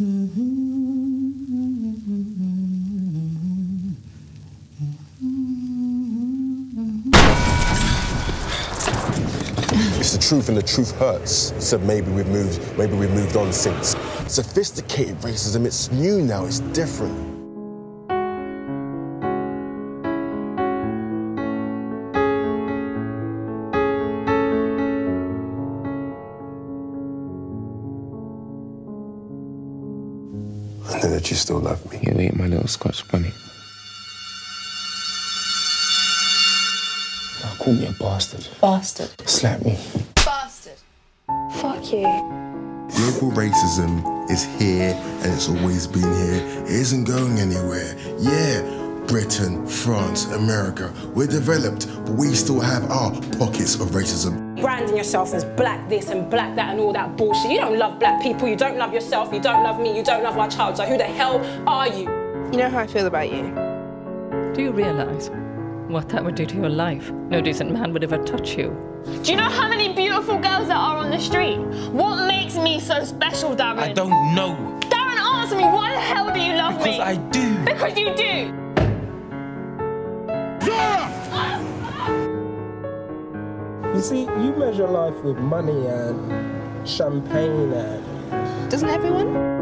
It's the truth, and the truth hurts. So maybe we've moved on since. Sophisticated racism, it's new now, it's different. I know that you still love me. You'll eat my little Scotch bunny. Now call me a bastard. Bastard. Slap me. Bastard. Fuck you. Global racism is here, and it's always been here. It isn't going anywhere. Yeah, Britain, France, America, we're developed, but we still have our pockets of racism. Branding yourself as black this and black that and all that bullshit. You don't love black people, you don't love yourself, you don't love me, you don't love my child, so who the hell are you? You know how I feel about you. Do you realise what that would do to your life? No decent man would ever touch you. Do you know how many beautiful girls there are on the street? What makes me so special, Darren? I don't know. Darren, answer me, why the hell do you love me? Because I do. Because you do. You see, you measure life with money and champagne and... Doesn't everyone?